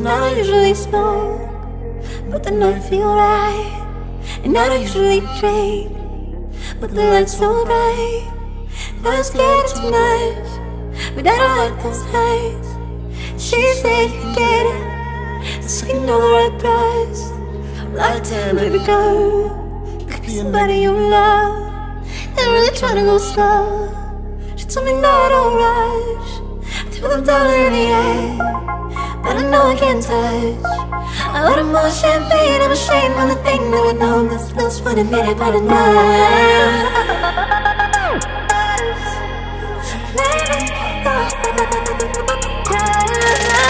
And I don't usually smoke, but the night feel right. And I don't usually drink, but the light's so bright. I'm scared of too much, but I don't like those nights. She said you get it, so you know the right price. Lifetime, baby girl, could be somebody you love. I'm really trying to go slow. She told me no, I don't rush. I threw them down in the air, but I know I can't touch. I ordered more champagne. I'm ashamed of the thing that I know. This feels for a minute, but I know.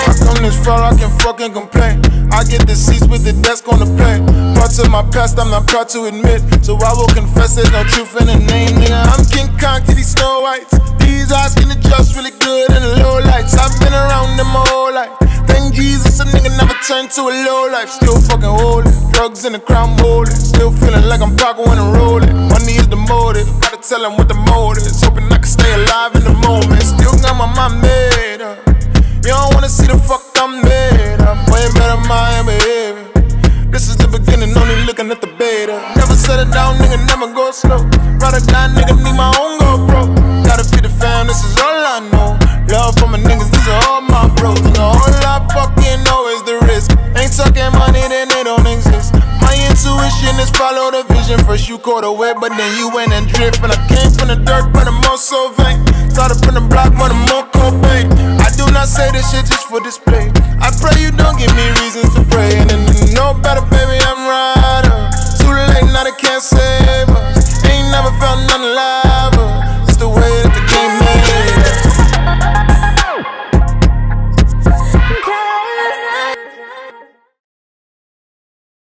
I come this far, I can fucking complain. I get the seats with the desk on the plane. Parts of my past I'm not proud to admit, so I will confess there's no truth in the name, nigga. I'm King Kong to these Snow Whites. These eyes can adjust really good in the low lights. I've been around them my whole life. Thank Jesus a nigga never turned to a low life. Still fucking holding, drugs in the crown molding. Still feeling like I'm Paco when I'm rolling. Money is the motive, gotta tell him what the motive is. Hoping I can stay alive in the moment. Still got my mind made up. You don't wanna see the fuck I'm made up. Way better Miami, baby. This is the beginning, only looking at the beta. Never settle down, nigga, never go slow. Ride or die, nigga, need my own girl, bro. Gotta feed the fam, this is all I know. Love from my niggas, these are all my bros. And the whole I fucking know is the risk. Ain't talking money, then they don't exist. My intuition is follow the vision. First you caught a wave, but then you went and drift. And I came from the dirt, but I'm all so vain. Started from the block, but I'm more cold pain. I do not say this shit just for display. I pray you don't give me reasons to